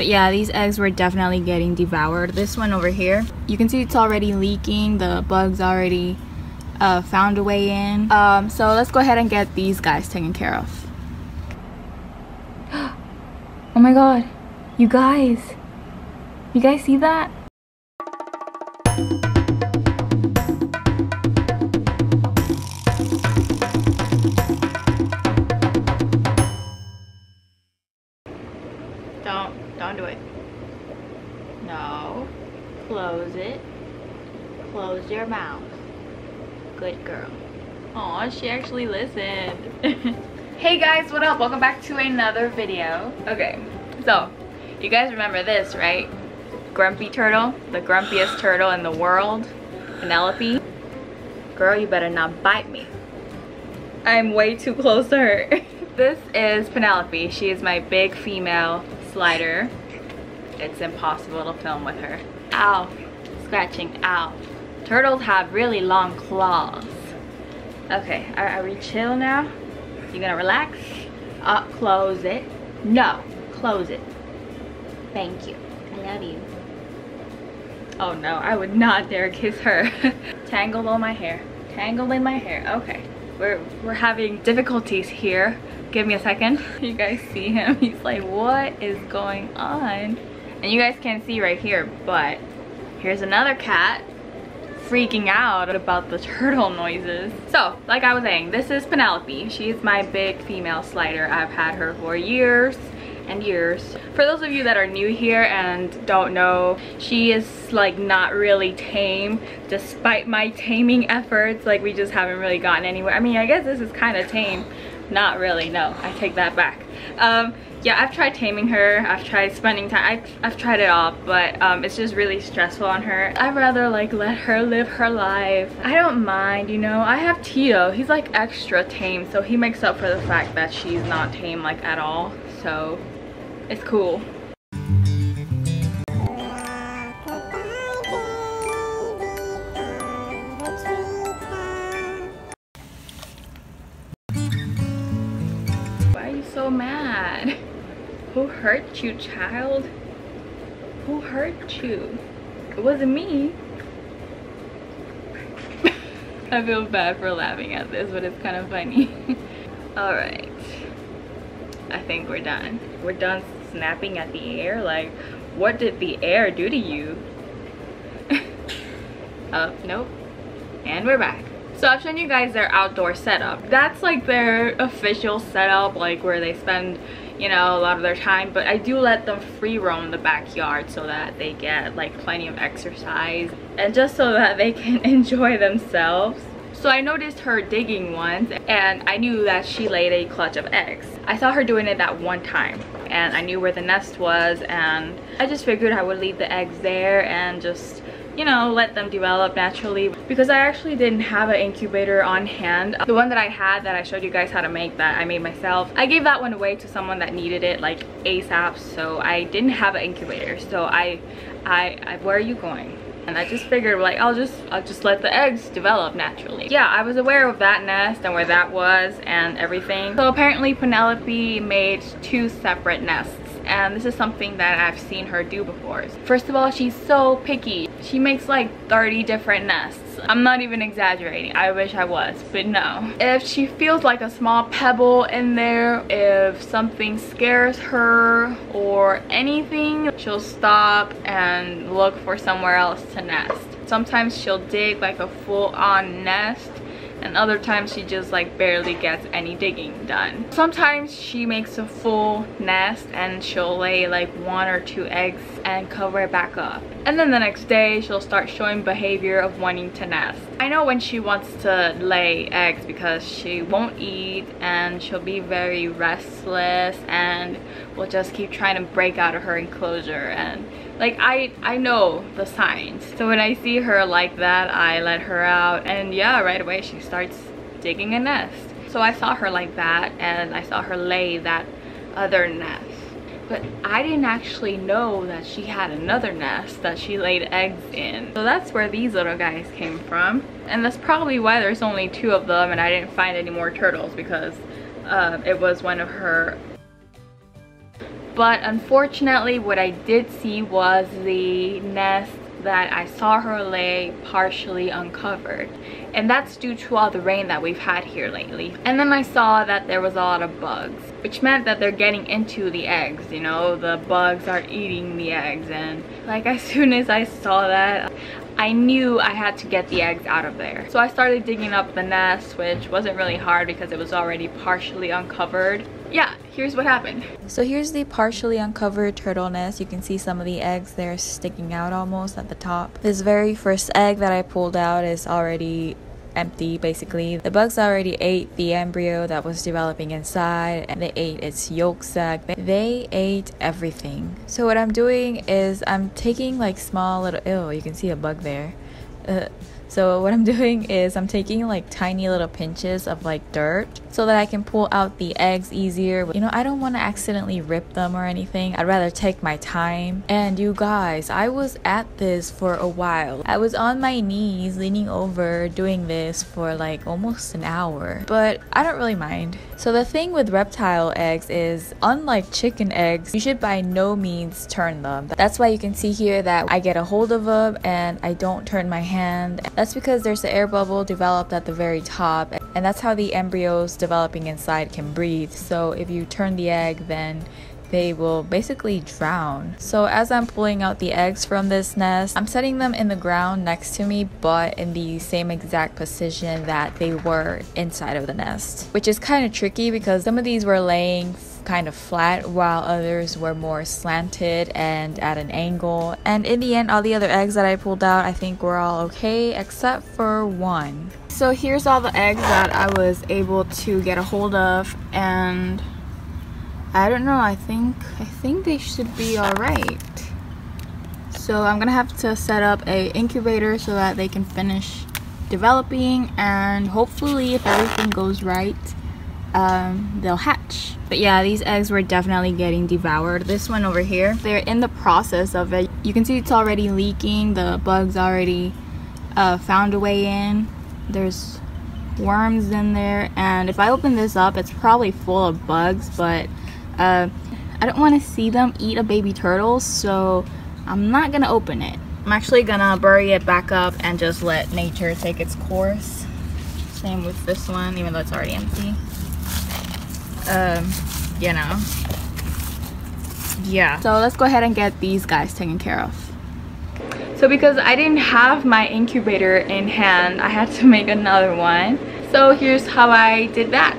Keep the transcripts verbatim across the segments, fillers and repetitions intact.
But yeah, these eggs were definitely getting devoured. This one over here, you can see it's already leaking. The bugs already uh, found a way in. Um, so let's go ahead and get these guys taken care of. Oh my god, you guys, you guys see that? Don't, don't do it. No, close it. Close your mouth. Good girl. Aw, she actually listened. Hey guys, what up? Welcome back to another video. Okay, so you guys remember this, right? Grumpy turtle, the grumpiest turtle in the world, Penelope. Girl, you better not bite me. I'm way too close to her. This is Penelope. She is my big female slider. It's impossible to film with her. Ow, scratching, ow. Turtles have really long claws. Okay, are, are we chill now? You're gonna relax? Uh, close it. No, close it. Thank you. I love you. Oh no, I would not dare kiss her. Tangled all my hair. Tangled in my hair. Okay, we're we're having difficulties here. Give me a second. You guys see him? He's like, what is going on? And you guys can't see right here, but here's another cat freaking out about the turtle noises. So, like I was saying, this is Penelope. She's my big female slider. I've had her for years and years. For those of you that are new here and don't know, she is like not really tame despite my taming efforts. Like, we just haven't really gotten anywhere. I mean, I guess this is kind of tame. Not really, no, I take that back. Um, yeah, I've tried taming her, I've tried spending time, I've, I've tried it all, but um, it's just really stressful on her. I'd rather like let her live her life. I don't mind, you know, I have Tito, he's like extra tame, so he makes up for the fact that she's not tame like at all, so it's cool. Mad. Who hurt you, child? Who hurt you? It wasn't me. I feel bad for laughing at this, but it's kind of funny. All right, I think we're done. We're done snapping at the air. Like, what did the air do to you? Oh, nope. And we're back. So I've shown you guys their outdoor setup. That's like their official setup, like where they spend, you know, a lot of their time. But I do let them free roam the backyard so that they get like plenty of exercise and just so that they can enjoy themselves. So I noticed her digging once and I knew that she laid a clutch of eggs. I saw her doing it that one time and I knew where the nest was, and I just figured I would leave the eggs there and just, you know, let them develop naturally, because I actually didn't have an incubator on hand. The one that I had that I showed you guys how to make, that I made myself, I gave that one away to someone that needed it like ASAP, so I didn't have an incubator. So I, I, I where are you going? And I just figured like I'll just I'll just let the eggs develop naturally. Yeah, I was aware of that nest and where that was and everything. So apparently Penelope made two separate nests, and this is something that I've seen her do before. First of all, she's so picky. She makes like thirty different nests. I'm not even exaggerating. I wish I was, but no. If she feels like a small pebble in there, if something scares her or anything, she'll stop and look for somewhere else to nest. Sometimes she'll dig like a full-on nest, and other times she just like barely gets any digging done. Sometimes she makes a full nest and she'll lay like one or two eggs and cover it back up. And then the next day she'll start showing behavior of wanting to nest. I know when she wants to lay eggs because she won't eat and she'll be very restless and will just keep trying to break out of her enclosure, and like I, I know the signs. So when I see her like that, I let her out, and yeah, right away she starts digging a nest. So I saw her like that and I saw her lay that other nest. But I didn't actually know that she had another nest that she laid eggs in. So that's where these little guys came from. And that's probably why there's only two of them and I didn't find any more turtles, because uh, it was one of her but unfortunately what I did see was the nest that I saw her lay partially uncovered, and that's due to all the rain that we've had here lately. And then I saw that there was a lot of bugs, which meant that they're getting into the eggs, you know, the bugs are eating the eggs. And like as soon as I saw that, I knew I had to get the eggs out of there. So I started digging up the nest, which wasn't really hard because it was already partially uncovered. Yeah, here's what happened. So here's the partially uncovered turtle nest. You can see some of the eggs there sticking out almost at the top. This very first egg that I pulled out is already empty. Basically the bugs already ate the embryo that was developing inside, and they ate its yolk sac. They ate everything. So what I'm doing is I'm taking like small little, ew, you can see a bug there. Uh, so what I'm doing is I'm taking like tiny little pinches of like dirt so that I can pull out the eggs easier. You know, I don't want to accidentally rip them or anything. I'd rather take my time. And you guys, I was at this for a while. I was on my knees leaning over doing this for like almost an hour, but I don't really mind. So the thing with reptile eggs is, unlike chicken eggs, you should by no means turn them. That's why you can see here that I get a hold of them and I don't turn my hand. That's because there's the air bubble developed at the very top, and that's how the embryos developing inside can breathe. So if you turn the egg, then they will basically drown. So as I'm pulling out the eggs from this nest, I'm setting them in the ground next to me, but in the same exact position that they were inside of the nest, which is kind of tricky because some of these were laying kind of flat while others were more slanted and at an angle. And in the end, all the other eggs that I pulled out, I think were all okay except for one. So here's all the eggs that I was able to get a hold of, and I don't know, I think I think they should be alright. So I'm gonna have to set up an incubator so that they can finish developing, and hopefully if everything goes right, um, they'll hatch. But yeah, these eggs were definitely getting devoured. This one over here, they're in the process of it. You can see it's already leaking, the bugs already uh, found a way in. There's worms in there, and if I open this up, it's probably full of bugs, but Uh, I don't want to see them eat a baby turtle, so I'm not gonna open it. I'm actually gonna bury it back up and just let nature take its course. Same with this one, even though it's already empty. Um, you know. Yeah. So let's go ahead and get these guys taken care of. So because I didn't have my incubator in hand, I had to make another one. So here's how I did that.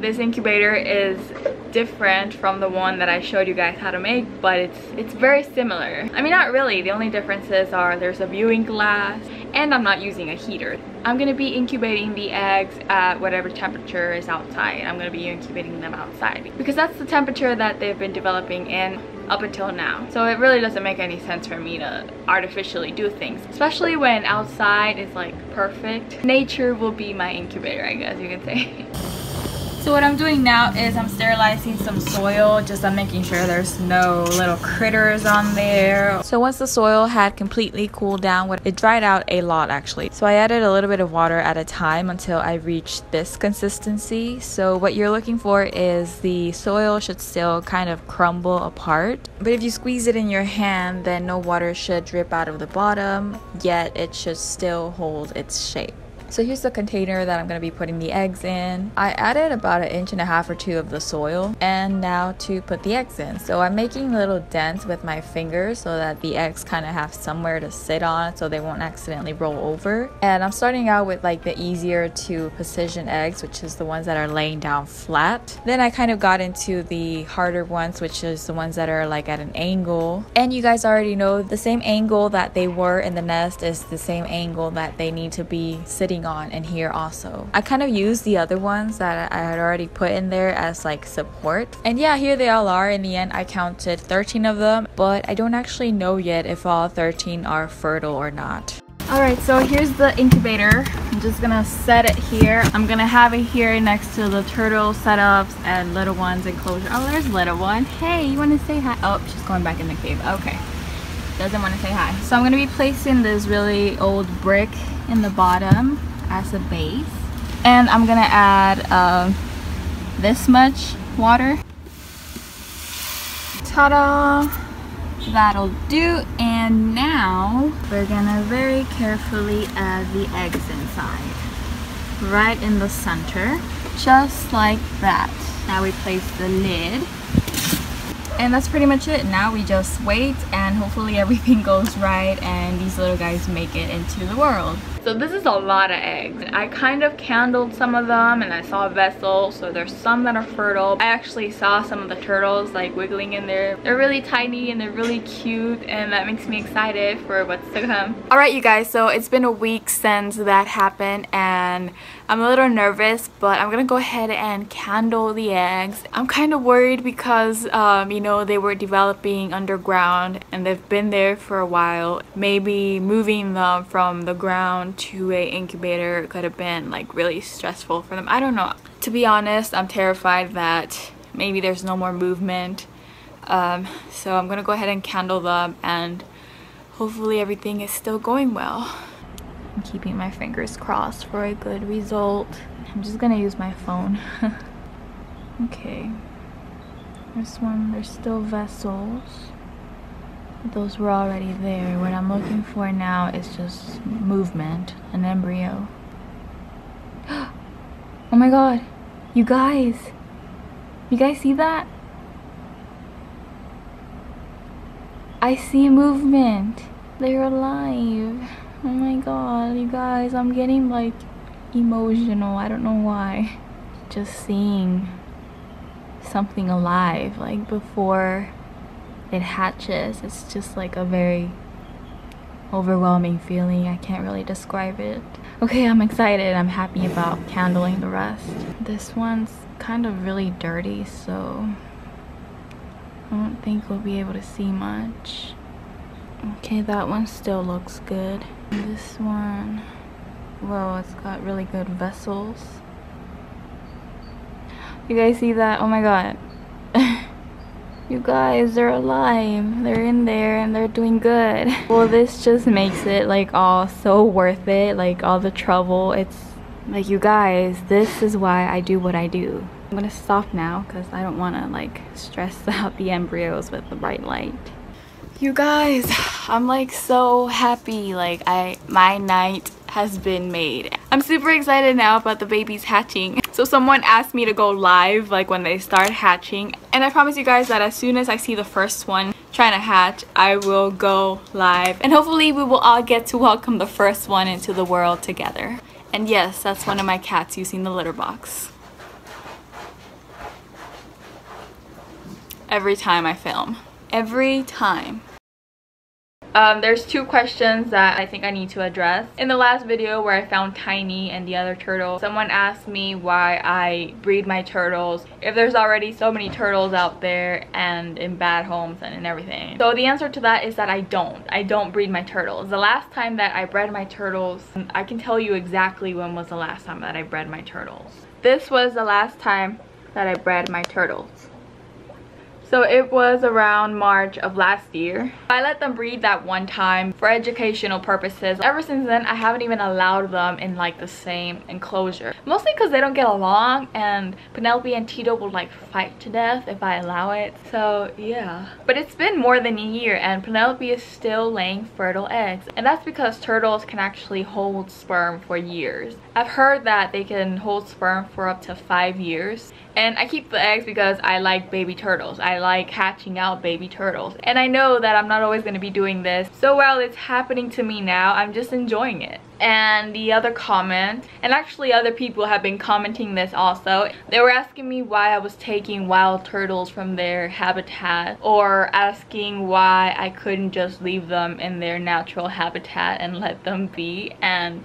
This incubator is different from the one that I showed you guys how to make, but it's it's very similar. I mean, not really. The only differences are there's a viewing glass and I'm not using a heater. I'm gonna be incubating the eggs at whatever temperature is outside. I'm gonna be incubating them outside because that's the temperature that they've been developing in up until now. So it really doesn't make any sense for me to artificially do things, especially when outside is like perfect. Nature will be my incubator, I guess you can say. So what I'm doing now is I'm sterilizing some soil, just I'm making sure there's no little critters on there. So once the soil had completely cooled down, it dried out a lot actually. So I added a little bit of water at a time until I reached this consistency. So what you're looking for is the soil should still kind of crumble apart. But if you squeeze it in your hand, then no water should drip out of the bottom, yet it should still hold its shape. So here's the container that I'm going to be putting the eggs in. I added about an inch and a half or two of the soil, and now to put the eggs in. So I'm making little dents with my fingers so that the eggs kind of have somewhere to sit on so they won't accidentally roll over. And I'm starting out with like the easier to position eggs, which is the ones that are laying down flat. Then I kind of got into the harder ones, which is the ones that are like at an angle. And you guys already know the same angle that they were in the nest is the same angle that they need to be sitting on in here also. I kind of used the other ones that I had already put in there as like support. And yeah, here they all are. In the end, I counted thirteen of them, but I don't actually know yet if all thirteen are fertile or not. Alright, so here's the incubator. I'm just gonna set it here. I'm gonna have it here next to the turtle setups and little ones enclosure. Oh, there's little one. Hey, you wanna say hi? Oh, she's going back in the cave. Okay. Doesn't wanna say hi. So I'm gonna be placing this really old brick in the bottom as a base, and I'm gonna add um, this much water. Ta-da! That'll do. And now we're gonna very carefully add the eggs inside, right in the center, just like that. Now we place the lid, and that's pretty much it. Now we just wait, and hopefully everything goes right and these little guys make it into the world. So this is a lot of eggs. I kind of candled some of them, and I saw a vessel, so there's some that are fertile. I actually saw some of the turtles like wiggling in there. They're really tiny and they're really cute, and that makes me excited for what's to come. Alright you guys, so it's been a week since that happened, and I'm a little nervous, but I'm gonna go ahead and candle the eggs. I'm kind of worried because um, you know, they were developing underground and they've been there for a while. Maybe moving them from the ground to an incubator could have been like really stressful for them. I don't know. To be honest, I'm terrified that maybe there's no more movement. Um, so I'm gonna go ahead and candle them, and hopefully everything is still going well. I'm keeping my fingers crossed for a good result. I'm just gonna use my phone. Okay. This one, there's still vessels. Those were already there. What I'm looking for now is just movement, an embryo. Oh my god, you guys, you guys see that? I see movement. They're alive. Oh my god, you guys, I'm getting like emotional. I don't know why. Just seeing something alive like before it hatches. It's just like a very overwhelming feeling. I can't really describe it. Okay, I'm excited. I'm happy about candling the rest. This one's kind of really dirty, so I don't think we'll be able to see much. Okay, that one still looks good. This one, well, it's got really good vessels. You guys see that? Oh my god. You guys, they're alive. They're in there and they're doing good. Well, this just makes it like all so worth it, like all the trouble. It's like, you guys, this is why I do what I do. I'm gonna stop now because I don't want to like stress out the embryos with the bright light. You guys, I'm like so happy. Like I, my night has been made. I'm super excited now about the babies hatching. So someone asked me to go live like when they start hatching, and I promise you guys that as soon as I see the first one trying to hatch, I will go live, and hopefully we will all get to welcome the first one into the world together. And yes, that's one of my cats using the litter box. every time I film. Every time. Um, there's two questions that I think I need to address. In the last video where I found Tiny and the other turtle, someone asked me why I breed my turtles if there's already so many turtles out there and in bad homes and in everything. So the answer to that is that I don't. I don't breed my turtles. The last time that I bred my turtles, I can tell you exactly when was the last time that I bred my turtles. This was the last time that I bred my turtles. So it was around March of last year. I let them breed that one time for educational purposes. Ever since then, I haven't even allowed them in like the same enclosure. Mostly because they don't get along and Penelope and Tito will like fight to death if I allow it. So yeah. But it's been more than a year and Penelope is still laying fertile eggs. And that's because turtles can actually hold sperm for years. I've heard that they can hold sperm for up to five years. And I keep the eggs because I like baby turtles. I like hatching out baby turtles. And I know that I'm not always going to be doing this. So while it's happening to me now, I'm just enjoying it. And the other comment, and actually other people have been commenting this also, they were asking me why I was taking wild turtles from their habitat, or asking why I couldn't just leave them in their natural habitat and let them be. And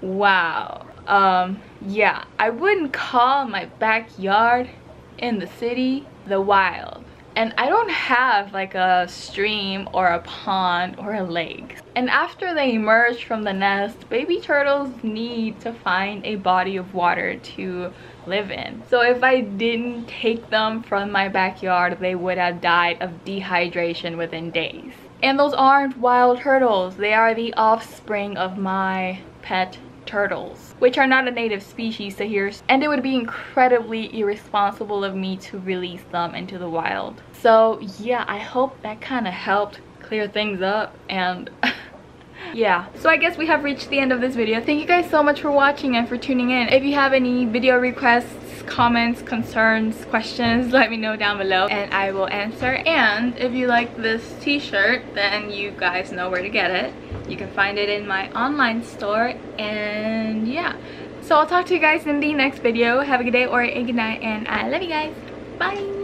wow. Um, yeah, I wouldn't call my backyard in the city the wild. And I don't have like a stream or a pond or a lake. And after they emerge from the nest, baby turtles need to find a body of water to live in. So if I didn't take them from my backyard, they would have died of dehydration within days. And those aren't wild turtles. They are the offspring of my pet turtles, which are not a native species to here, and it would be incredibly irresponsible of me to release them into the wild. So yeah, I hope that kind of helped clear things up and yeah. So I guess we have reached the end of this video. Thank you guys so much for watching and for tuning in. If you have any video requests, comments, concerns, questions, let me know down below and I will answer. And if you like this t-shirt, then you guys know where to get it. You can find it in my online store. And yeah, so I'll talk to you guys in the next video. Have a good day or a good night, and I love you guys. Bye.